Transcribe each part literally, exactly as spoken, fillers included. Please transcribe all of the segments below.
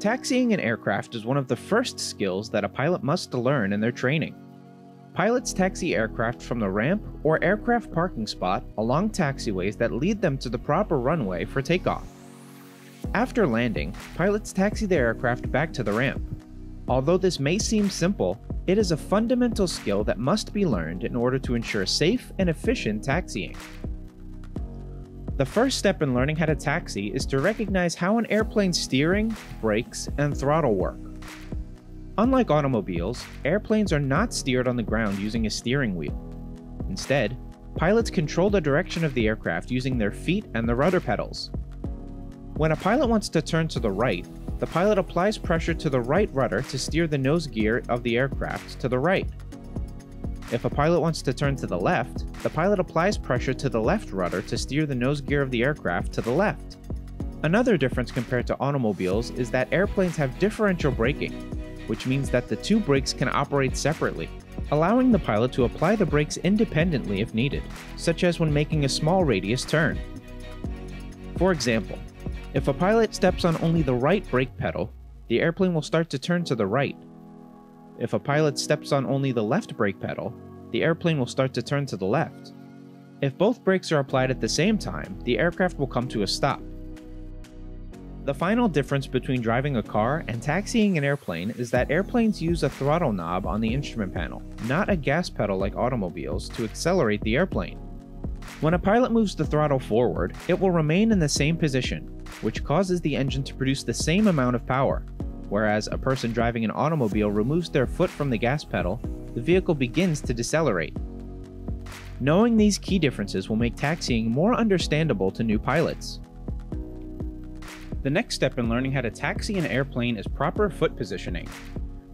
Taxiing an aircraft is one of the first skills that a pilot must learn in their training. Pilots taxi aircraft from the ramp or aircraft parking spot along taxiways that lead them to the proper runway for takeoff. After landing, pilots taxi their aircraft back to the ramp. Although this may seem simple, it is a fundamental skill that must be learned in order to ensure safe and efficient taxiing. The first step in learning how to taxi is to recognize how an airplane's steering, brakes, and throttle work. Unlike automobiles, airplanes are not steered on the ground using a steering wheel. Instead, pilots control the direction of the aircraft using their feet and the rudder pedals. When a pilot wants to turn to the right, the pilot applies pressure to the right rudder to steer the nose gear of the aircraft to the right. If a pilot wants to turn to the left, the pilot applies pressure to the left rudder to steer the nose gear of the aircraft to the left. Another difference compared to automobiles is that airplanes have differential braking, which means that the two brakes can operate separately, allowing the pilot to apply the brakes independently if needed, such as when making a small radius turn. For example, if a pilot steps on only the right brake pedal, the airplane will start to turn to the right. If a pilot steps on only the left brake pedal, the airplane will start to turn to the left. If both brakes are applied at the same time, the aircraft will come to a stop. The final difference between driving a car and taxiing an airplane is that airplanes use a throttle knob on the instrument panel, not a gas pedal like automobiles, to accelerate the airplane. When a pilot moves the throttle forward, it will remain in the same position, which causes the engine to produce the same amount of power. Whereas a person driving an automobile removes their foot from the gas pedal, the vehicle begins to decelerate. Knowing these key differences will make taxiing more understandable to new pilots. The next step in learning how to taxi an airplane is proper foot positioning.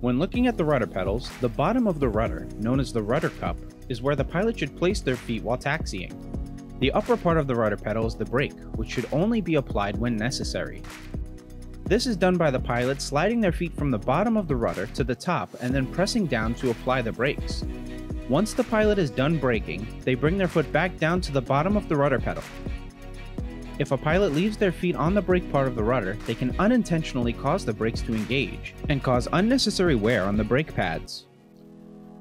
When looking at the rudder pedals, the bottom of the rudder, known as the rudder cup, is where the pilot should place their feet while taxiing. The upper part of the rudder pedal is the brake, which should only be applied when necessary. This is done by the pilot sliding their feet from the bottom of the rudder to the top and then pressing down to apply the brakes. Once the pilot is done braking, they bring their foot back down to the bottom of the rudder pedal. If a pilot leaves their feet on the brake part of the rudder, they can unintentionally cause the brakes to engage and cause unnecessary wear on the brake pads.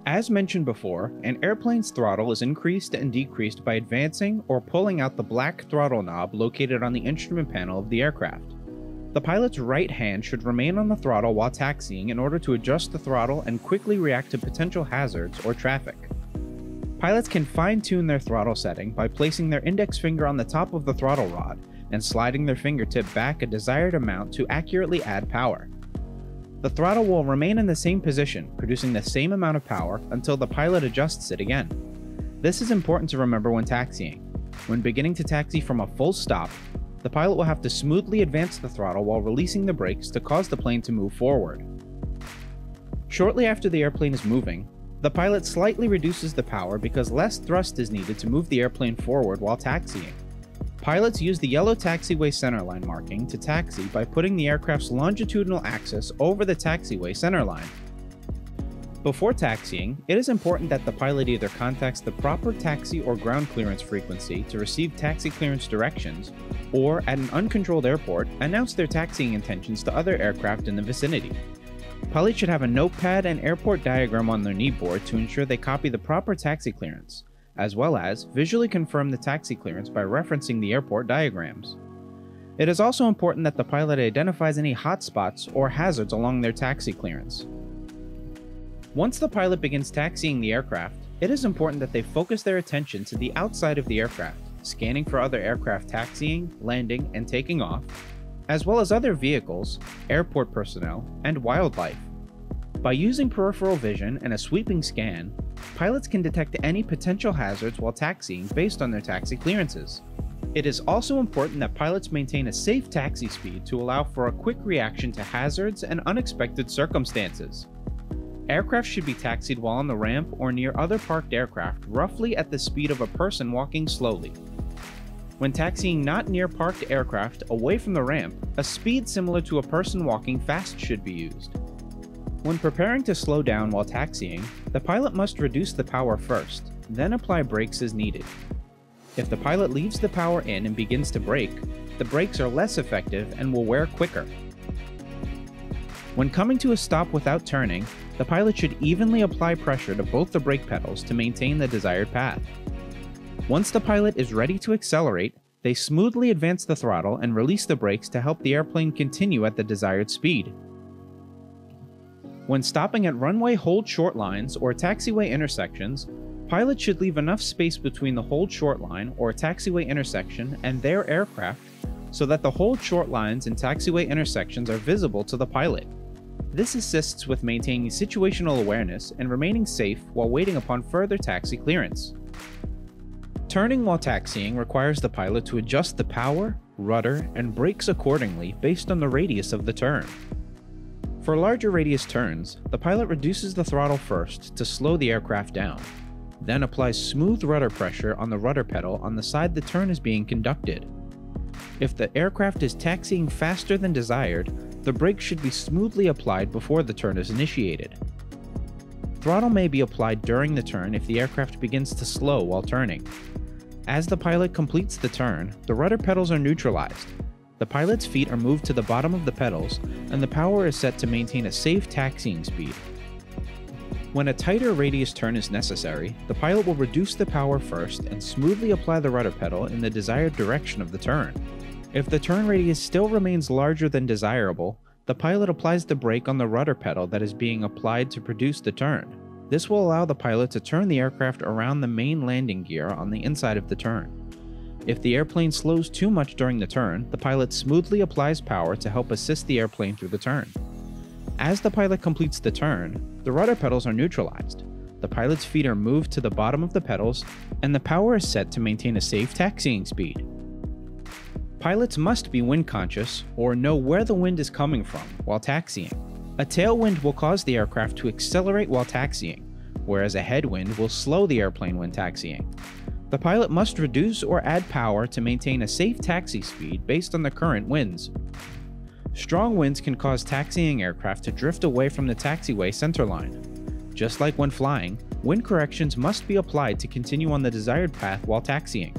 As mentioned before, an airplane's throttle is increased and decreased by advancing or pulling out the black throttle knob located on the instrument panel of the aircraft. The pilot's right hand should remain on the throttle while taxiing in order to adjust the throttle and quickly react to potential hazards or traffic. Pilots can fine-tune their throttle setting by placing their index finger on the top of the throttle rod and sliding their fingertip back a desired amount to accurately add power. The throttle will remain in the same position, producing the same amount of power until the pilot adjusts it again. This is important to remember when taxiing. When beginning to taxi from a full stop, the pilot will have to smoothly advance the throttle while releasing the brakes to cause the plane to move forward. Shortly after the airplane is moving, the pilot slightly reduces the power because less thrust is needed to move the airplane forward while taxiing. Pilots use the yellow taxiway centerline marking to taxi by putting the aircraft's longitudinal axis over the taxiway centerline. Before taxiing, it is important that the pilot either contacts the proper taxi or ground clearance frequency to receive taxi clearance directions, or at an uncontrolled airport, announce their taxiing intentions to other aircraft in the vicinity. Pilots should have a notepad and airport diagram on their kneeboard to ensure they copy the proper taxi clearance, as well as visually confirm the taxi clearance by referencing the airport diagrams. It is also important that the pilot identifies any hotspots or hazards along their taxi clearance. Once the pilot begins taxiing the aircraft, it is important that they focus their attention to the outside of the aircraft, scanning for other aircraft taxiing, landing, and taking off, as well as other vehicles, airport personnel, and wildlife. By using peripheral vision and a sweeping scan, pilots can detect any potential hazards while taxiing based on their taxi clearances. It is also important that pilots maintain a safe taxi speed to allow for a quick reaction to hazards and unexpected circumstances. Aircraft should be taxied while on the ramp or near other parked aircraft, roughly at the speed of a person walking slowly. When taxiing not near parked aircraft away from the ramp, a speed similar to a person walking fast should be used. When preparing to slow down while taxiing, the pilot must reduce the power first, then apply brakes as needed. If the pilot leaves the power in and begins to brake, the brakes are less effective and will wear quicker. When coming to a stop without turning, the pilot should evenly apply pressure to both the brake pedals to maintain the desired path. Once the pilot is ready to accelerate, they smoothly advance the throttle and release the brakes to help the airplane continue at the desired speed. When stopping at runway hold short lines or taxiway intersections, pilots should leave enough space between the hold short line or taxiway intersection and their aircraft so that the hold short lines and taxiway intersections are visible to the pilot. This assists with maintaining situational awareness and remaining safe while waiting upon further taxi clearance. Turning while taxiing requires the pilot to adjust the power, rudder, and brakes accordingly based on the radius of the turn. For larger radius turns, the pilot reduces the throttle first to slow the aircraft down, then applies smooth rudder pressure on the rudder pedal on the side the turn is being conducted. If the aircraft is taxiing faster than desired, the brakes should be smoothly applied before the turn is initiated. Throttle may be applied during the turn if the aircraft begins to slow while turning. As the pilot completes the turn, the rudder pedals are neutralized. The pilot's feet are moved to the bottom of the pedals, and the power is set to maintain a safe taxiing speed. When a tighter radius turn is necessary, the pilot will reduce the power first and smoothly apply the rudder pedal in the desired direction of the turn. If the turn radius still remains larger than desirable, the pilot applies the brake on the rudder pedal that is being applied to produce the turn. This will allow the pilot to turn the aircraft around the main landing gear on the inside of the turn. If the airplane slows too much during the turn, the pilot smoothly applies power to help assist the airplane through the turn. As the pilot completes the turn, the rudder pedals are neutralized. The pilot's feet are moved to the bottom of the pedals, and the power is set to maintain a safe taxiing speed. Pilots must be wind conscious or know where the wind is coming from while taxiing. A tailwind will cause the aircraft to accelerate while taxiing, whereas a headwind will slow the airplane when taxiing. The pilot must reduce or add power to maintain a safe taxi speed based on the current winds. Strong winds can cause taxiing aircraft to drift away from the taxiway centerline. Just like when flying, wind corrections must be applied to continue on the desired path while taxiing.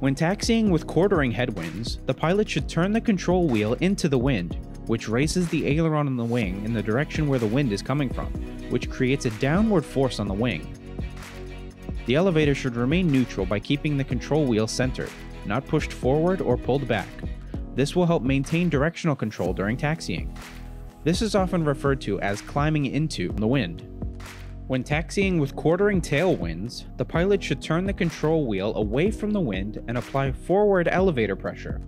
When taxiing with quartering headwinds, the pilot should turn the control wheel into the wind, which raises the aileron on the wing in the direction where the wind is coming from, which creates a downward force on the wing. The elevator should remain neutral by keeping the control wheel centered, not pushed forward or pulled back. This will help maintain directional control during taxiing. This is often referred to as climbing into the wind. When taxiing with quartering tailwinds, the pilot should turn the control wheel away from the wind and apply forward elevator pressure.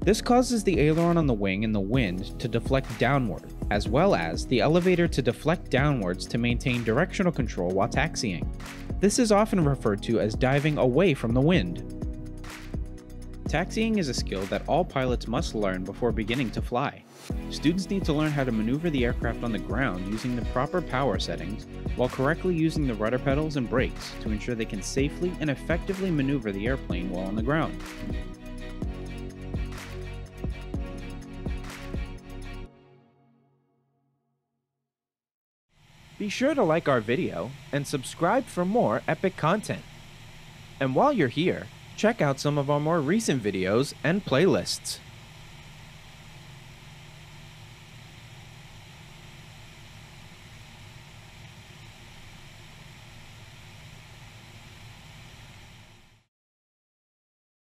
This causes the aileron on the wing and the wind to deflect downward, as well as the elevator to deflect downwards to maintain directional control while taxiing. This is often referred to as diving away from the wind. Taxiing is a skill that all pilots must learn before beginning to fly. Students need to learn how to maneuver the aircraft on the ground using the proper power settings, while correctly using the rudder pedals and brakes to ensure they can safely and effectively maneuver the airplane while on the ground. Be sure to like our video and subscribe for more epic content. And while you're here, check out some of our more recent videos and playlists.